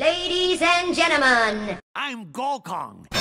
Ladies and gentlemen, I'm Golkong.